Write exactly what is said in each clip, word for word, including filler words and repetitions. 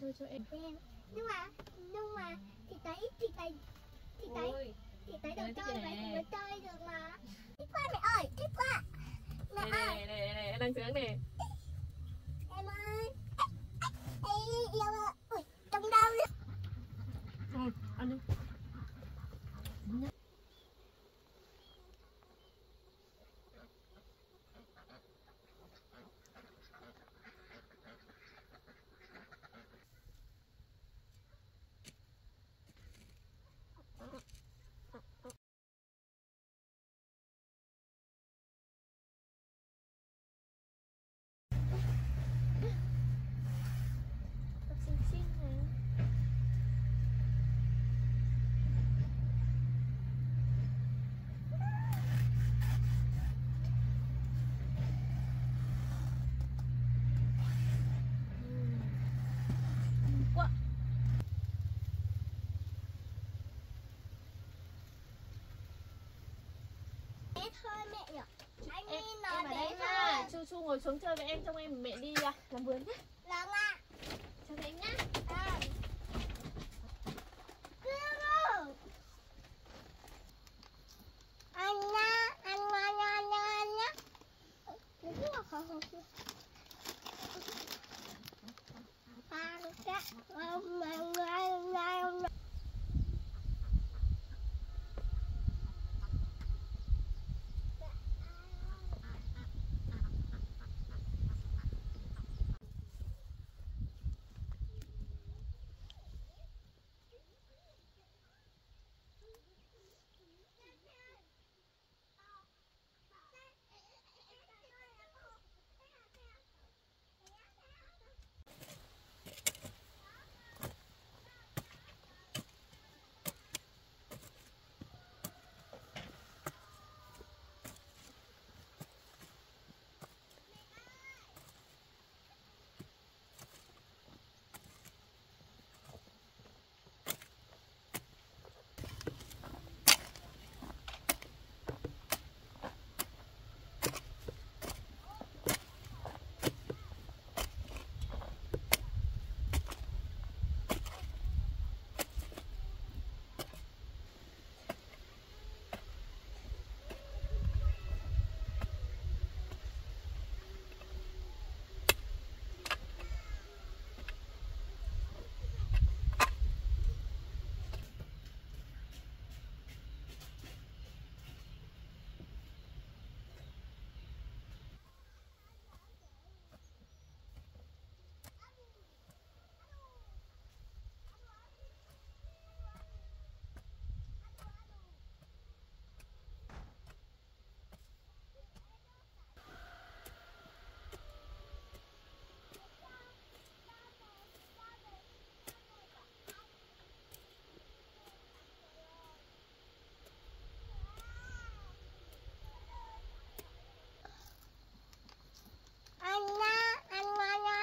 chơi cho em. Nhưng mà nhưng mà thì tấy thì tấy thì tấy thì tấy đồ chơi vậy thì mới chơi được mà. Thích quá mẹ ơi, thích quá mẹ ơi. Này này này, đang sướng nè. Em ơi. Yêu ơi. Ui, trong đau nữa. Thôi, ăn đi. Thôi mẹ nhở. Anh em, đi nói đấy ha. Chu Chu ngồi xuống chơi với em, trong em mẹ đi làm vườn nhá. Làm ạ. Chào em nhá. À. Anh nha, anh nha nha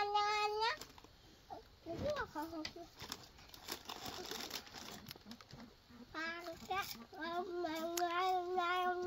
nha nhá. Đừng có khó khăn. Ba cái ông mẹ ngay ngay ông.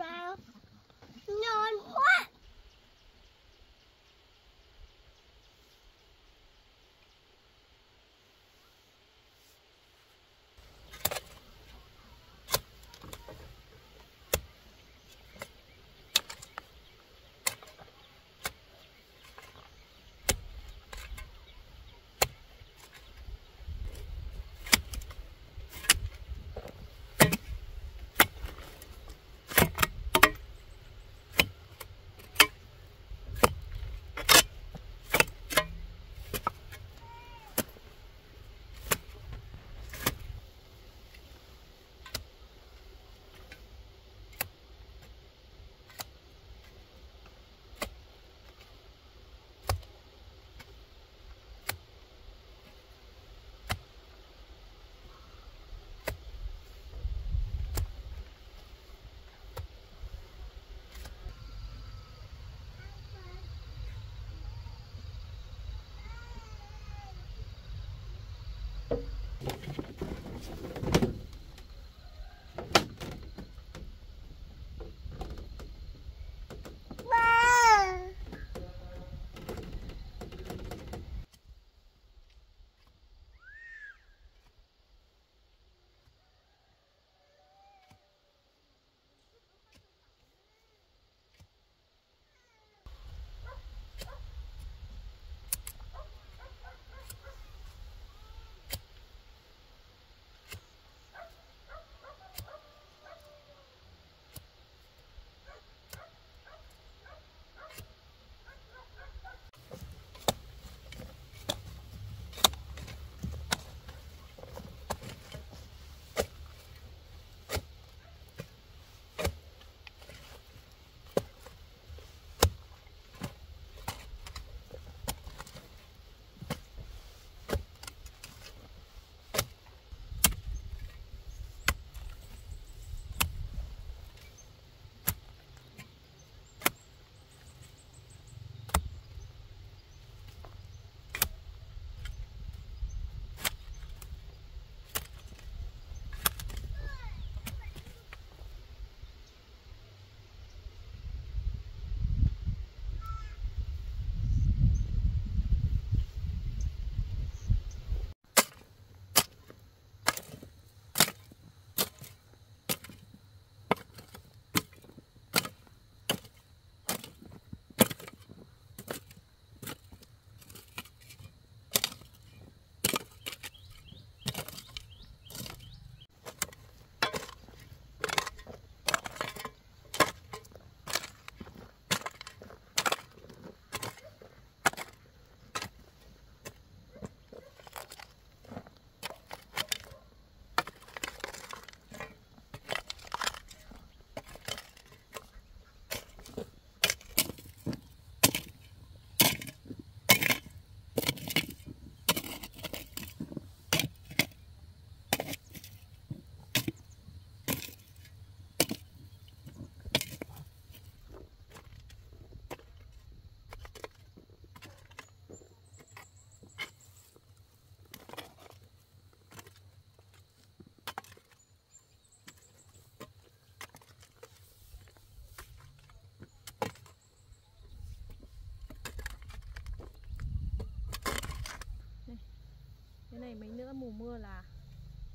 ngày mấy nữa mùa mưa là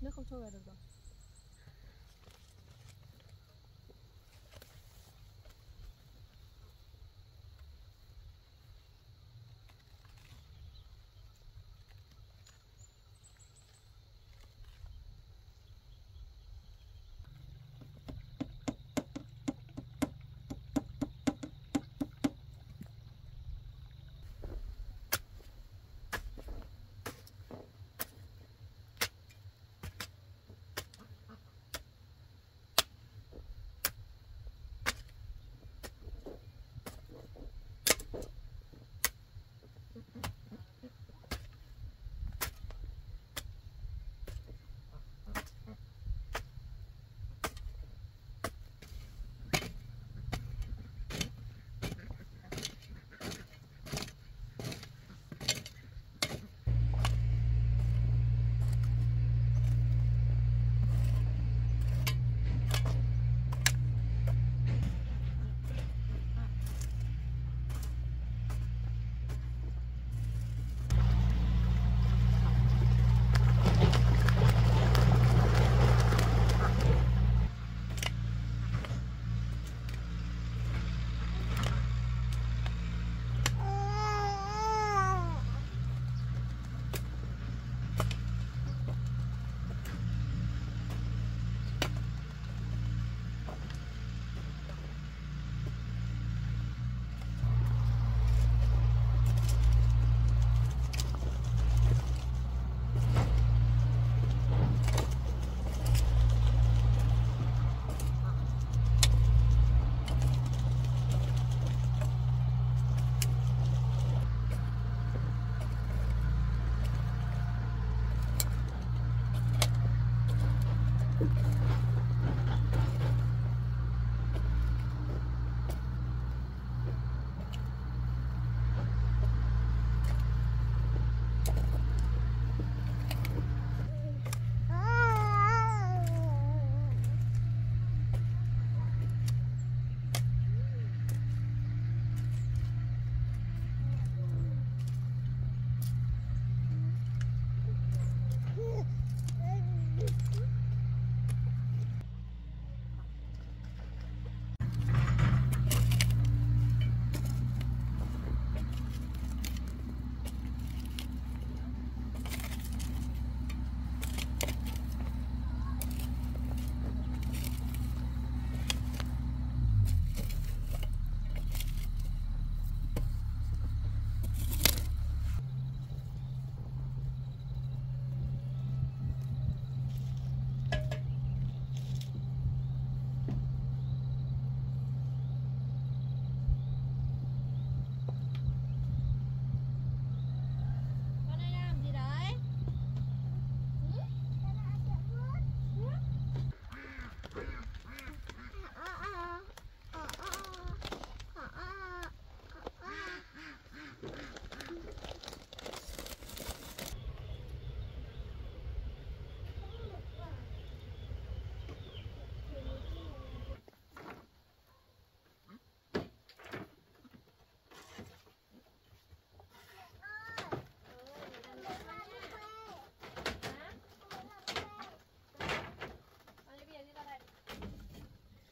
nước không trôi vào được rồi.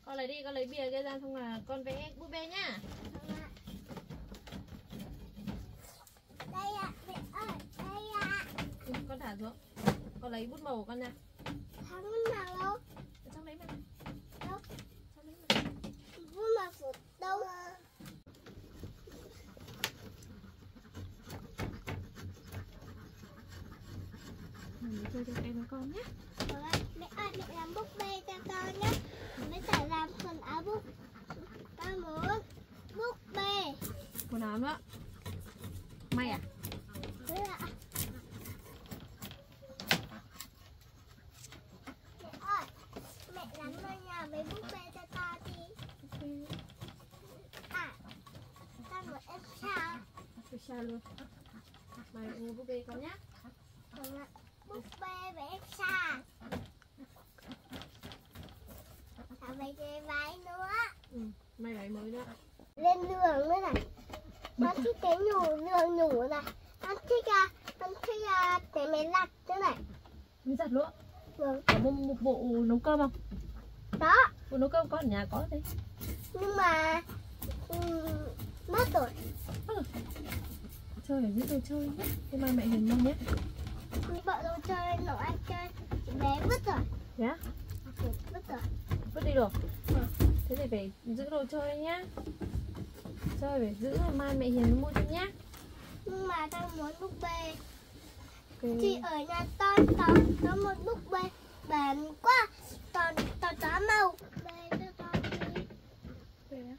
Con lấy đi, con lấy bìa kia ra xong là con vẽ búp bê nhá. Đây ạ, mẹ ơi, đây ạ. Ừ, con thả xuống. Con lấy bút màu của con nha. Thả bút màu đâu? Ở trong đấy mà. Đâu? Trong đấy mà. Bút màu của đâu? Mình chơi cho em với con nhé. Mẹ ơi, mẹ làm búp bê cho con nhé. Mẹ sẽ làm quần áo búp, con muốn búp bê. Quần áo nữa. May à? Đúng ạ. Mẹ ơi, mẹ làm ngôi nhà với búp bê cho con đi. À, con muốn em sao? Em sao luôn. Mày mua búp bê con nhé. Đúng ạ. Búp bê với em sao? Mày chơi váy nữa. Ừ, mày váy mới nữa. Lên giường nữa này. Con thích cái nhủ, giường nhủ này. Con thích à, con thích uh, cái máy giặt thế này. Máy giặt nữa? Vâng. Có một, một bộ nấu cơm không? Đó. Bộ nấu cơm có ở nhà có thế. Nhưng mà um, mất rồi. Mất rồi. Chơi ở những đồ chơi nhé. Thế mai mẹ Hiền mong nhé. Bọn đồ chơi nấu ăn chơi chị bé mất rồi. Thế á? Vứt rồi. Vứt đi được. Ừ. Thế thì phải giữ đồ chơi nhá. Chơi phải giữ, mai mẹ Hiền mua cho nhá. Nhưng mà tao muốn búp bê. Okay. Chị ở nhà tao có có một búp bê bền quá, toàn toàn đá màu. Bê cho tao đi. Bê á?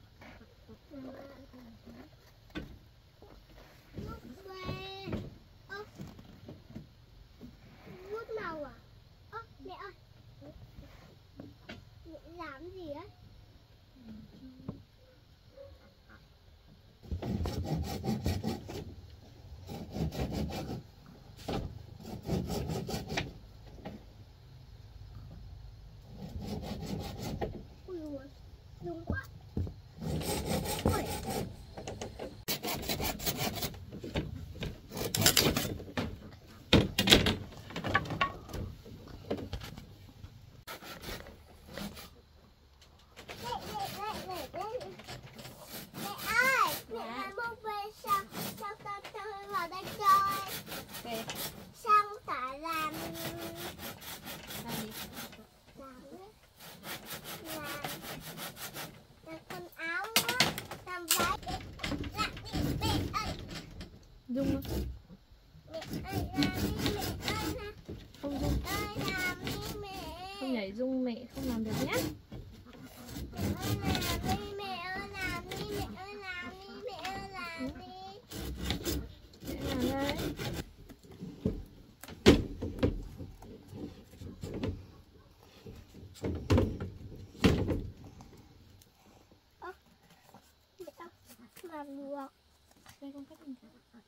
Búp bê. Ơ. Bút màu à? Ơ, mẹ ơi. Mẹ làm gì ấy? Đây con cách mình sống thích.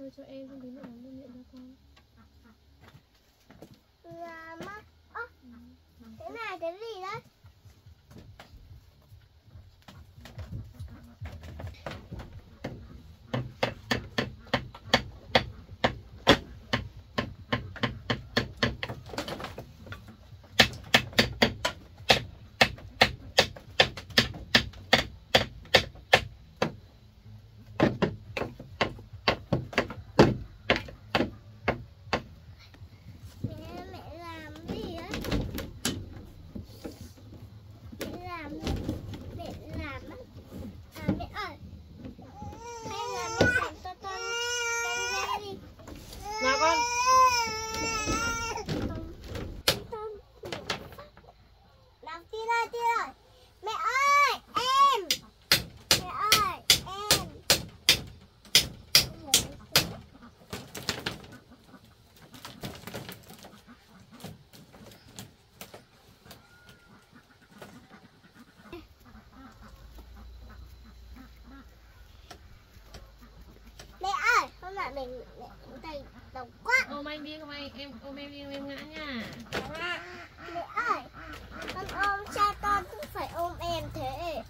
Chơi cho em không đến nữa nó điện cho con. Là mắt. Ơ, cái này cái gì đấy? bạn mình tay đau quá. Ôm anh đi, không anh em ôm em đi, em ngã nha. Mẹ ơi, con ôm cha con cũng phải ôm em thế.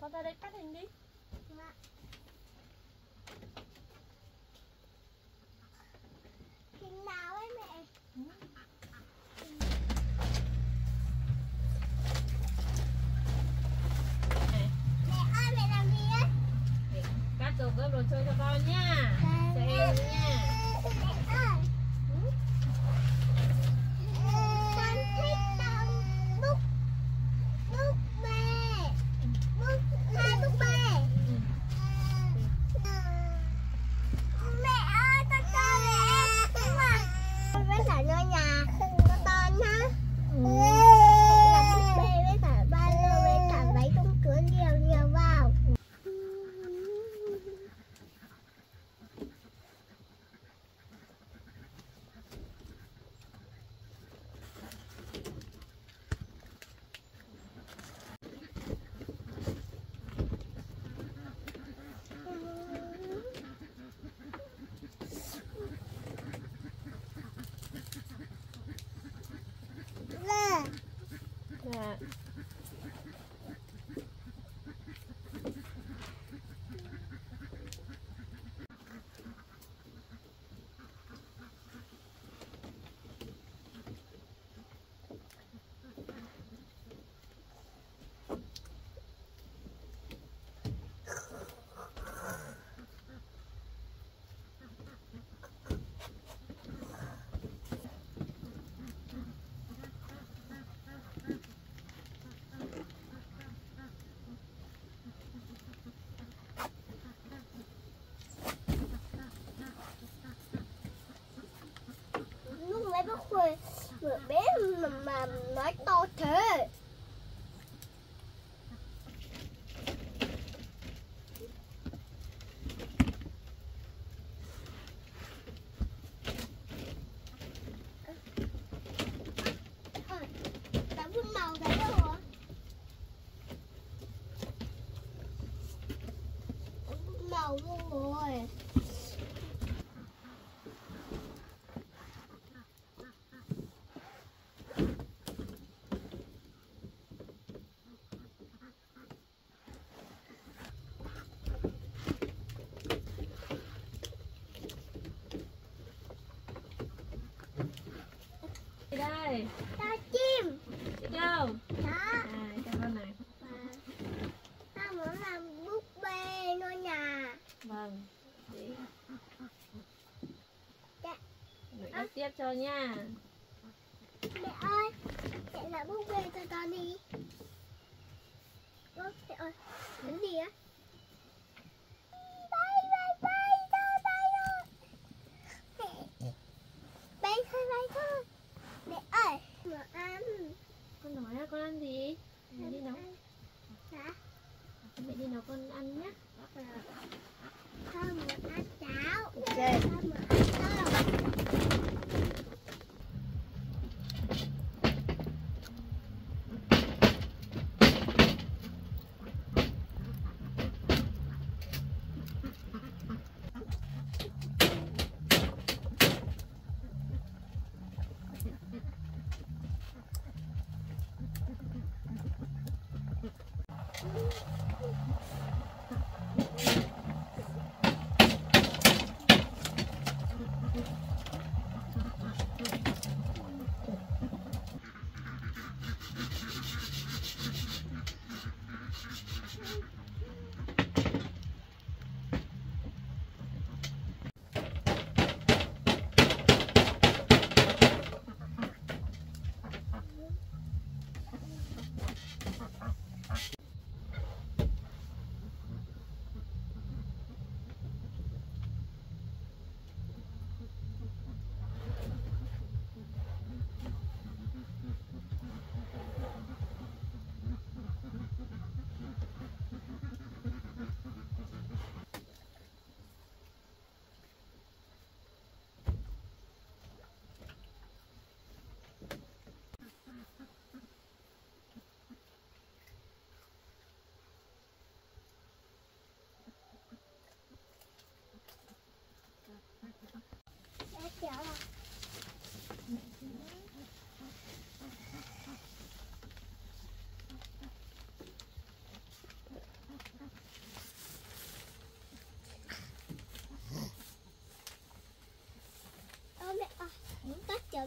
Con ra đây cắt hình đi. Hình nào ấy mẹ? Mẹ ơi mẹ làm gì ấy? Cắt đồ gấp đồ chơi cho con nha. Cho em nha. Mẹ ơi. Mẹ bé mà, mà nói to thế. Đây. Đó chim. Chim đâu? Đó. À, cho con này. Vâng. Ta muốn làm búp bê ngôi nhà. Vâng. Dạ. Mẹ cắt tiếp cho nha. Mẹ ơi, mẹ làm búp bê cho con đi. Ôi, mẹ ơi, cái gì á? Con ăn gì? Mẹ đi nấu. Hả? Mẹ đi nấu con ăn nhé. Con muốn ăn cháo. Ok. Con muốn ăn cơm.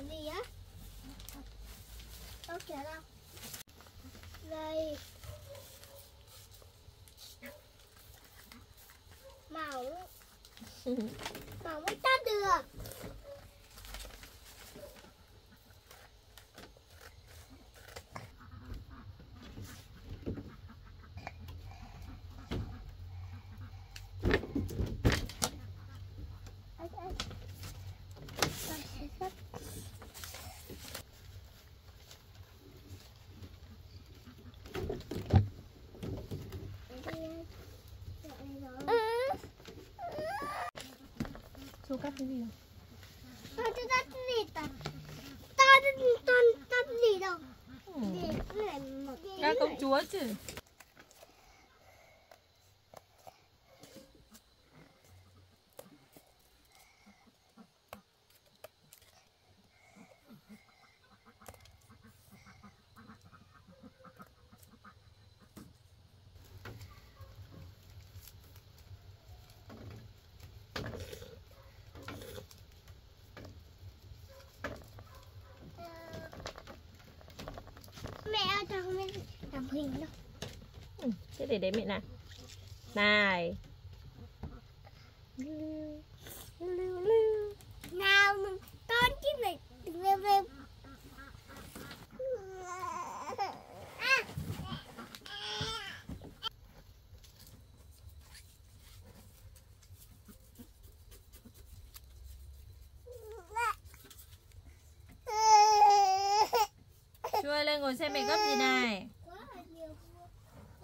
Gì á? Có kìa đâu? Đây. Màu. Màu mới tắt được. Chú cắt cái gì? Tôi cắt cái gì ta? Tôi cắt cái gì đâu? Cắt công chúa chứ. Làm hình đâu. Ừ, thế để đấy mẹ này. Này. Nào con chim này đừng leo leo. Chui lên ngồi xem mẹ gấp gì này.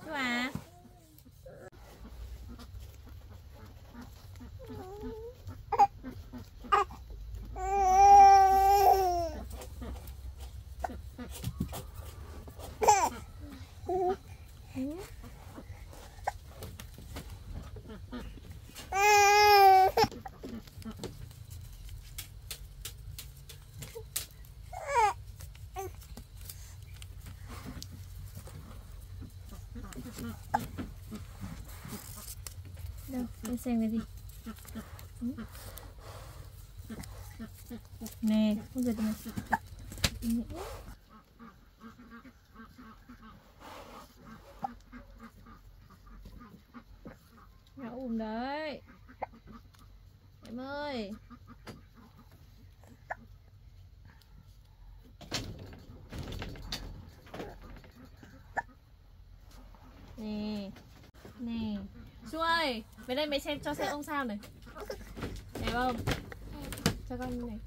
Chú à. Đâu, xem cái gì. Ừ. Nè, không giật được. Nó ùm đấy. Em ơi. Nè. Nè. Chú ơi, về đây mẹ xem cho xem ông sao này. Đẹp không? Cho con như này.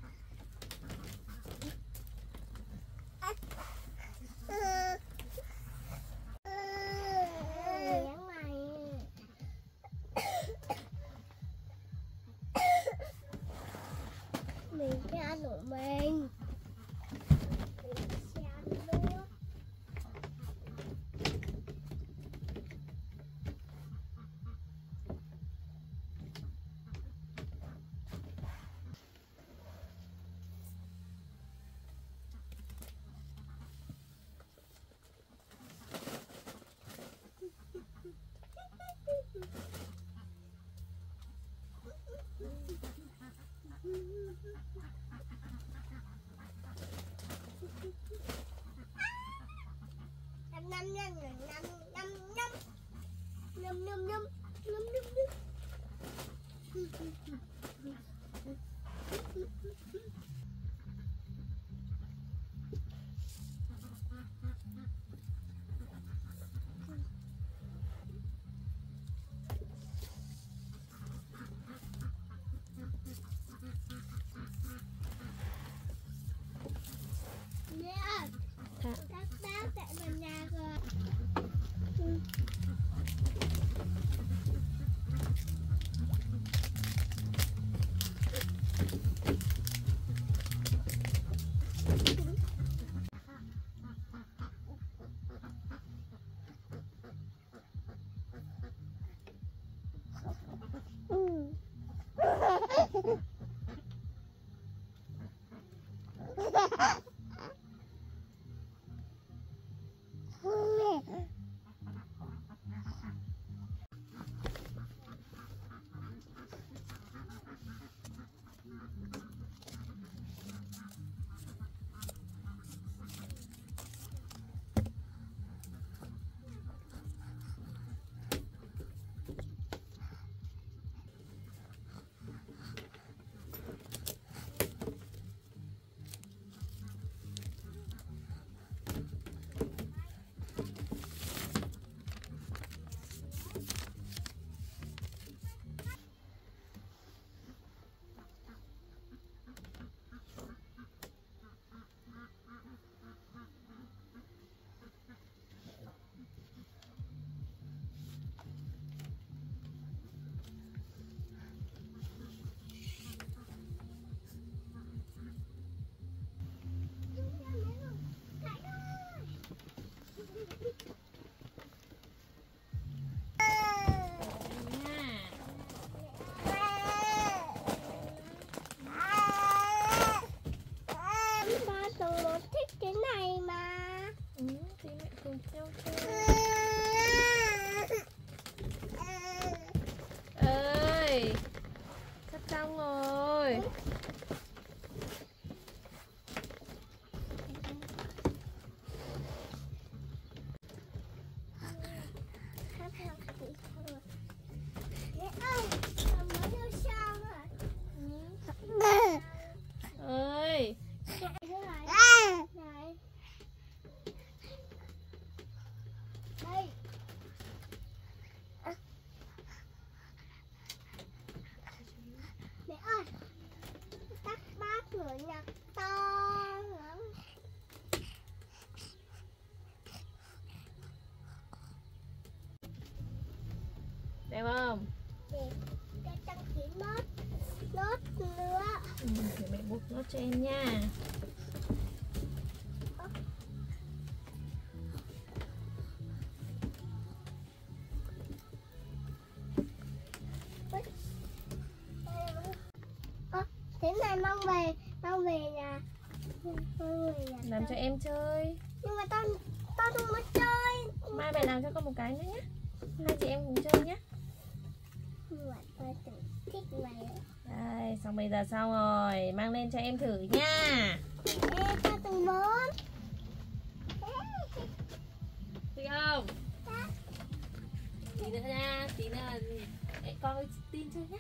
Mình sẽ ăn của mình. Đẹp không? Đẹp. Cho trang trí nốt, nốt nữa. Ừ, thì mẹ buộc nốt cho em nha. Ơ, thế này mang về, mang về nhà, mang về nhà. Làm cho em chơi. Nhưng mà tao, tao không muốn chơi. Mai mẹ làm cho con một cái nữa nhé. Hai chị em cùng chơi nhé. Thích mày. Đây, xong bây giờ xong rồi, mang lên cho em thử nha. Ê, cho từng bốn. Thích không? Đã. Tí nữa nha, tí nữa để con tin chơi nhé.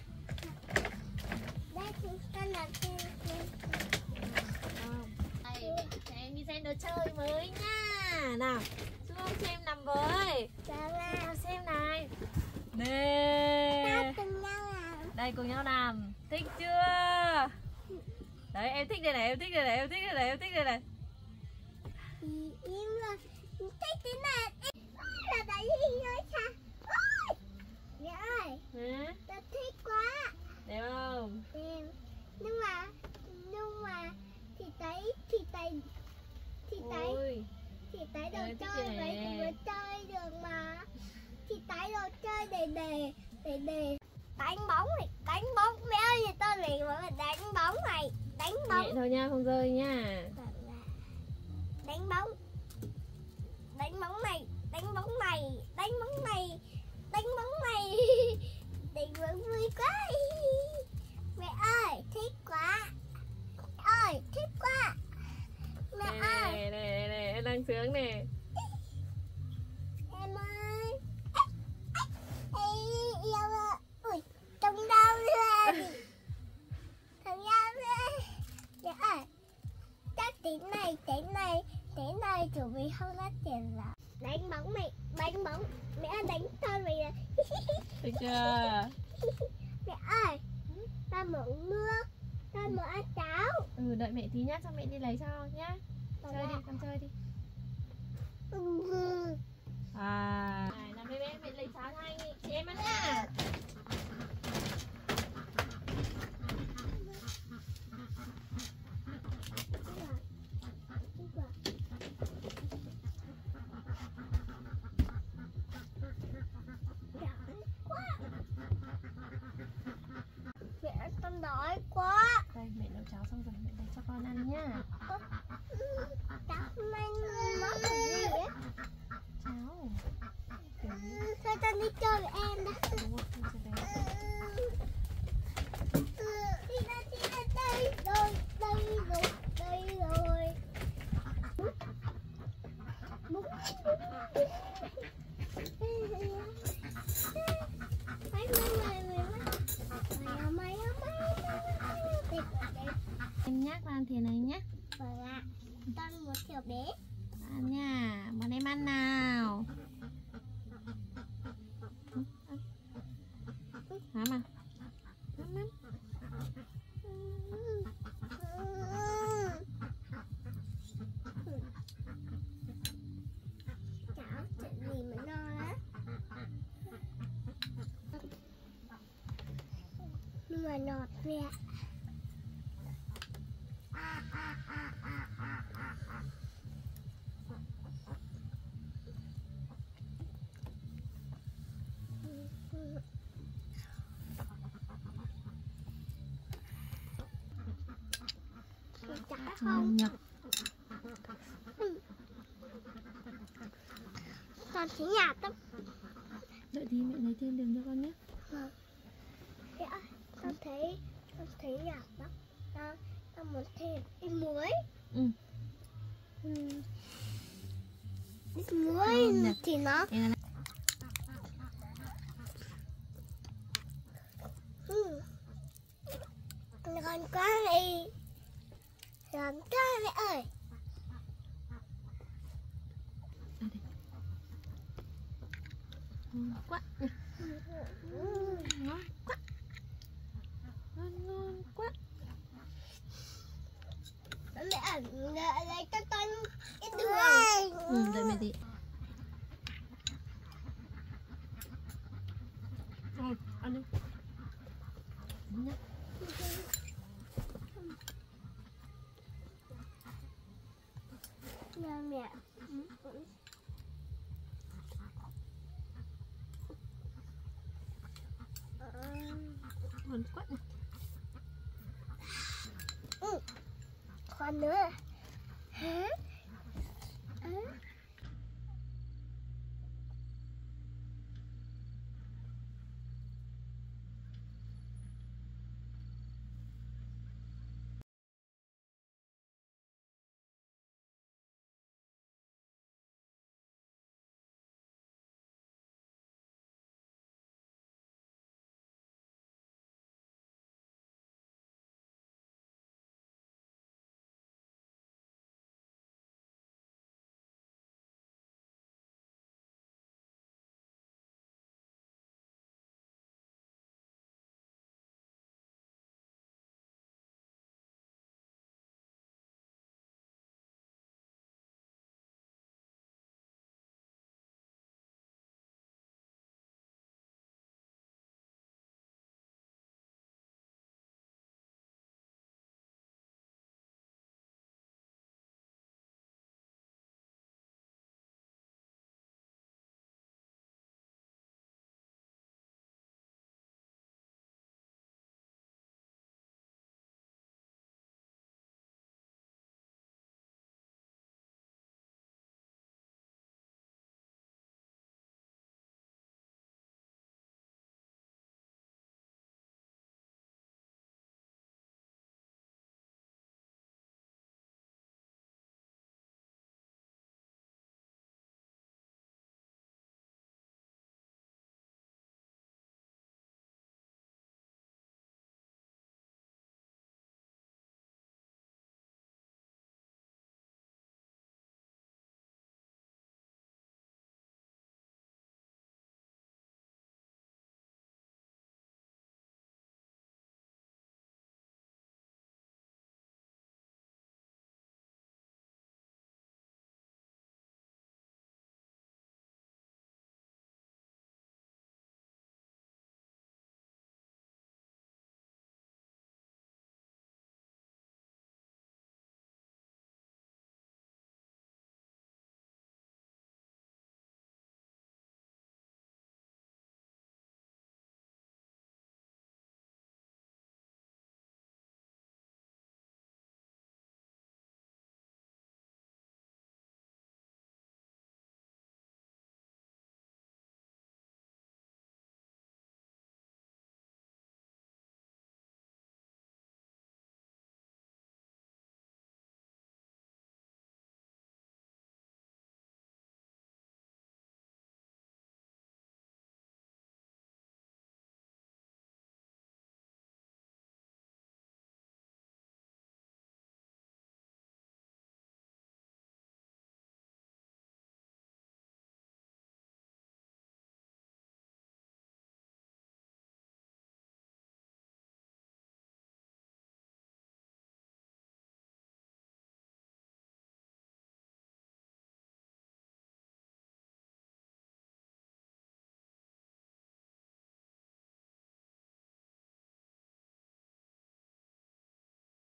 Đây, con là tin. Đây, cho em đi xem đồ chơi mới nha. Nào, xuống xem nằm với. Nào xem này. Đây. Đây cùng nhau làm. Thích chưa? Đấy em thích đây này, em thích đây này, em thích đây này, em thích đây này. Thích thế này. Là đấy hình ơi cha. Ôi. Mẹ ơi. Hả? Tao thích quá. Đẹp không? Đẹp. Nhưng mà nhưng mà thì thấy thì thấy thì thấy thì thấy đồ chơi vậy thì mới chơi được mà. Thì tái đồ chơi để để để để đánh bóng này, đánh bóng mẹ ơi thì tôi này mà đánh bóng này, đánh bóng. Nhẹ thôi nha, không rơi nha. Đánh bóng, đánh bóng này, đánh bóng này, đánh bóng này, đánh bóng này, đánh bóng vui quá. Mẹ ơi thích quá, mẹ ơi thích quá, mẹ ơi. Này này này, em đang sướng nè. Này, thế này, thế này chuẩn bị không ra tiền rồi. Đánh bóng mày, đánh bóng. Mẹ ơi đánh thôi mày rồi. Được chưa? Mẹ ơi, ta mở nước, ta mở ăn cháo. Ừ, đợi mẹ tí nhá, xong mẹ đi lấy cho nhá. Chơi bà đi, bà. Con chơi đi. Ừ. À, à làm đây bé, mẹ lấy cháo cho anh, chị em ăn nha. Con đói quá. Đây mẹ nấu cháo xong rồi mẹ lấy cho con ăn nhá. Cháo hôm nay món gì đấy? Cháo. Sao ta đi chơi với em đó? Đi ra đi ra đây rồi đây rồi đây rồi. Bút em nhắc làm thế này nhé. Vâng ạ. Con một kiểu bé. Ăn nha, bọn em ăn nào. Hả mà? Ăn ăn. Cháo chuyện gì mà no lắm. Mùa nọt mẹ. Không nhập. Con thấy nhạt lắm. Đợi tí mẹ lấy thêm đường cho con nhé. Vâng. Dạ, con thấy con thấy nhạt lắm. À, có thêm muối. Ừ. Ừ. Muối ừ. Thì nó ừ. Còn quá này làm cá mẹ ơi. Ngon quá. Ngon quá. Ngon ngon quá. Mẹ ẩn lại cho con ít đường. Ừ, đợi mẹ đi. Rồi, ăn đi. Nhá. Mẹ mẹ. Ngon quá. Ừ. Còn nữa. Hả?